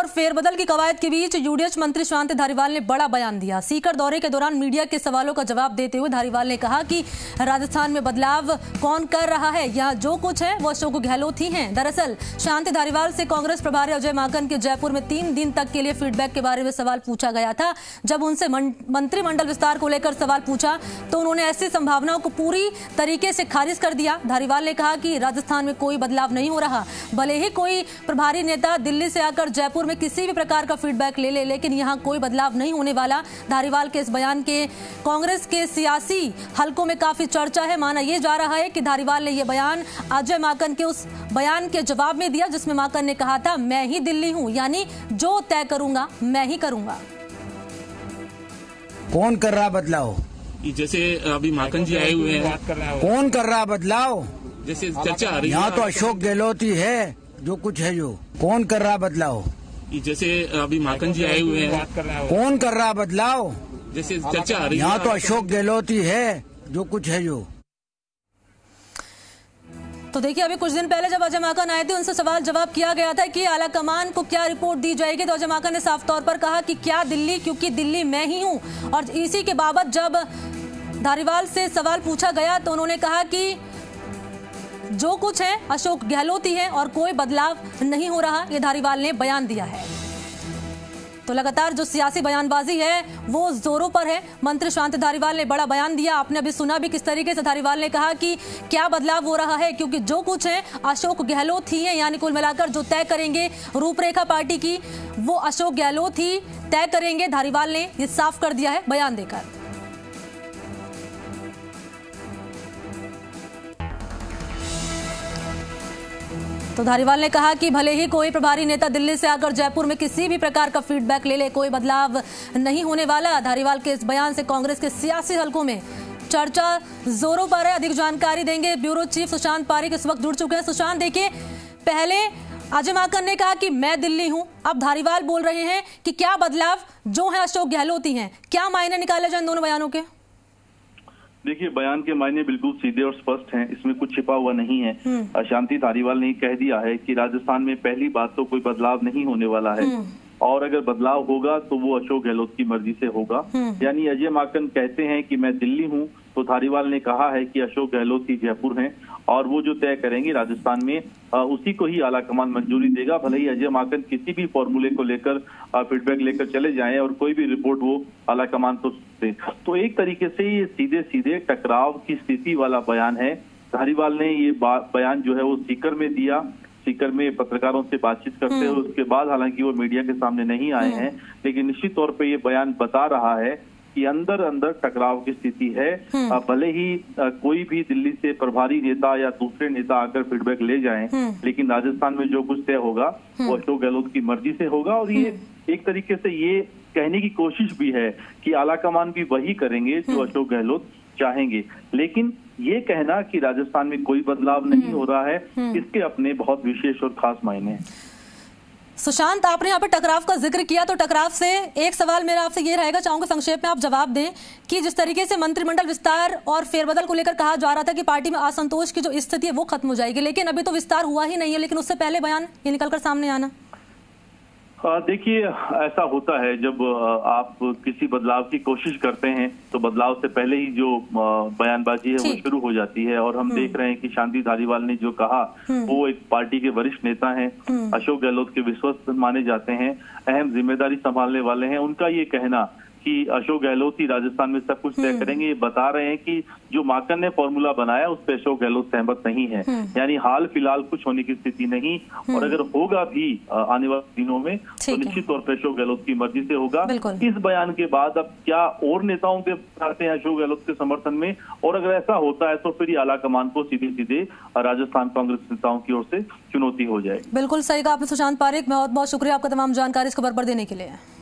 और फेरबदल की कवायद के बीच यूडीएच मंत्री शांति धारीवाल ने बड़ा बयान दिया। सीकर दौरे के दौरान मीडिया के सवालों का जवाब देते हुए धारीवाल ने कहा कि राजस्थान में बदलाव कौन कर रहा है, यहाँ जो कुछ है वो अशोक गहलोत ही हैं। दरअसल शांति धारीवाल से कांग्रेस प्रभारी अजय माकन के जयपुर में 3 दिन तक के लिए फीडबैक के बारे में सवाल पूछा गया था। जब उनसे मंत्रिमंडल विस्तार को लेकर सवाल पूछा तो उन्होंने ऐसी संभावनाओं को पूरी तरीके से खारिज कर दिया। धारीवाल ने कहा कि राजस्थान में कोई बदलाव नहीं हो रहा, भले ही कोई प्रभारी नेता दिल्ली से आकर जयपुर में किसी भी प्रकार का फीडबैक ले ले, लेकिन यहां कोई बदलाव नहीं होने वाला। धारीवाल के इस बयान के कांग्रेस के सियासी हलकों में काफी चर्चा है। माना यह जा रहा है कि धारीवाल ने यह बयान अजय माकन के उस बयान के जवाब में दिया जिसमें माकन ने कहा था मैं ही दिल्ली हूं, यानी जो तय करूंगा मैं ही करूंगा। कौन कर रहा बदलाव? जैसे अभी माकन जी आए हुए हैं, कौन कर रहा बदलाव जैसे चर्चा आ रही है, यहाँ तो अशोक गहलोत ही है जो कुछ है। जो कौन कर रहा बदलाव? जैसे अभी माकन जी आए हुए हैं, कौन कर रहा बदलाव जैसे चर्चा आ रही है, यहाँ तो अशोक गहलोत ही है जो कुछ है। जो तो देखिए, अभी कुछ दिन पहले जब अजय माकन आए थे उनसे सवाल जवाब किया गया था कि आला कमान को क्या रिपोर्ट दी जाएगी, तो अजय माकन ने साफ तौर पर कहा कि क्या दिल्ली, क्योंकि दिल्ली मैं ही हूँ। और इसी के बाबत जब धारीवाल से सवाल पूछा गया तो उन्होंने कहा कि जो कुछ है अशोक गहलोत ही है और कोई बदलाव नहीं हो रहा। ये धारीवाल ने बयान दिया है। तो लगातार जो सियासी बयानबाजी है वो जोरों पर है। मंत्री शांति धारीवाल ने बड़ा बयान दिया। आपने अभी सुना भी किस तरीके से धारीवाल ने कहा कि क्या बदलाव हो रहा है, क्योंकि जो कुछ है अशोक गहलोत ही है, यानी कुल मिलाकर जो तय करेंगे रूपरेखा पार्टी की वो अशोक गहलोत ही तय करेंगे। धारीवाल ने ये साफ कर दिया है बयान देकर। तो धारीवाल ने कहा कि भले ही कोई प्रभारी नेता दिल्ली से आकर जयपुर में किसी भी प्रकार का फीडबैक ले ले, कोई बदलाव नहीं होने वाला। धारीवाल के इस बयान से कांग्रेस के सियासी हलकों में चर्चा जोरों पर है। अधिक जानकारी देंगे ब्यूरो चीफ सुशांत पारी, इस वक्त जुड़ चुके हैं। सुशांत, देखिए, पहले अजय माकन ने कहा कि मैं दिल्ली हूँ, अब धारीवाल बोल रहे हैं कि क्या बदलाव जो है अशोक गहलोत ही हैं। क्या मायने निकाले जाए इन दोनों बयानों के? देखिए, बयान के मायने बिल्कुल सीधे और स्पष्ट हैं, इसमें कुछ छिपा हुआ नहीं है। शांति धारीवाल ने कह दिया है कि राजस्थान में पहली बात तो कोई बदलाव नहीं होने वाला है, और अगर बदलाव होगा तो वो अशोक गहलोत की मर्जी से होगा। यानी अजय माकन कहते हैं कि मैं दिल्ली हूँ, तो धारीवाल ने कहा है कि अशोक गहलोत ही जयपुर हैं और वो जो तय करेंगे राजस्थान में उसी को ही आलाकमान मंजूरी देगा। भले ही अजय माकन किसी भी फॉर्मूले को लेकर फीडबैक लेकर चले जाएं और कोई भी रिपोर्ट वो आलाकमान को दे। तो एक तरीके से ये सीधे सीधे टकराव की स्थिति वाला बयान है। धारीवाल ने ये बयान जो है वो सीकर में दिया। सीकर में पत्रकारों से बातचीत करते हुए उसके बाद, हालांकि वो मीडिया के सामने नहीं आए हैं, लेकिन निश्चित तौर पर ये बयान बता रहा है कि अंदर अंदर टकराव की स्थिति है। भले ही कोई भी दिल्ली से प्रभारी नेता या दूसरे नेता आकर फीडबैक ले जाएं, लेकिन राजस्थान में जो कुछ तय होगा वो अशोक गहलोत की मर्जी से होगा। और ये एक तरीके से ये कहने की कोशिश भी है कि आलाकमान भी वही करेंगे जो अशोक गहलोत चाहेंगे। लेकिन ये कहना कि राजस्थान में कोई बदलाव नहीं हो रहा है, इसके अपने बहुत विशेष और खास मायने हैं। सुशांत, आपने यहाँ पे टकराव का जिक्र किया, तो टकराव से एक सवाल मेरा आपसे ये रहेगा, चाहूंगा संक्षेप में आप जवाब दें कि जिस तरीके से मंत्रिमंडल विस्तार और फेरबदल को लेकर कहा जा रहा था कि पार्टी में असंतोष की जो स्थिति है वो खत्म हो जाएगी, लेकिन अभी तो विस्तार हुआ ही नहीं है, लेकिन उससे पहले बयान ये निकलकर सामने आना। देखिए, ऐसा होता है जब आप किसी बदलाव की कोशिश करते हैं तो बदलाव से पहले ही जो बयानबाजी है वो शुरू हो जाती है। और हम देख रहे हैं कि शांति धारीवाल ने जो कहा वो एक पार्टी के वरिष्ठ नेता हैं, अशोक गहलोत के विश्वस्त माने जाते हैं, अहम जिम्मेदारी संभालने वाले हैं। उनका ये कहना कि अशोक गहलोत ही राजस्थान में सब कुछ तय करेंगे, ये बता रहे हैं कि जो माकन ने फॉर्मूला बनाया उस पर अशोक गहलोत सहमत नहीं है। यानी हाल फिलहाल कुछ होने की स्थिति नहीं, और अगर होगा भी आने वाले दिनों में तो निश्चित तौर पर अशोक गहलोत की मर्जी से होगा। इस बयान के बाद अब क्या और नेताओं के आते हैं अशोक गहलोत के समर्थन में, और अगर ऐसा होता है तो फिर आला कमान को सीधे सीधे राजस्थान कांग्रेस नेताओं की ओर से चुनौती हो जाएगी। बिल्कुल सही कहा आपने सुशांत पारीख, बहुत बहुत शुक्रिया आपका तमाम जानकारी इस खबर पर देने के लिए।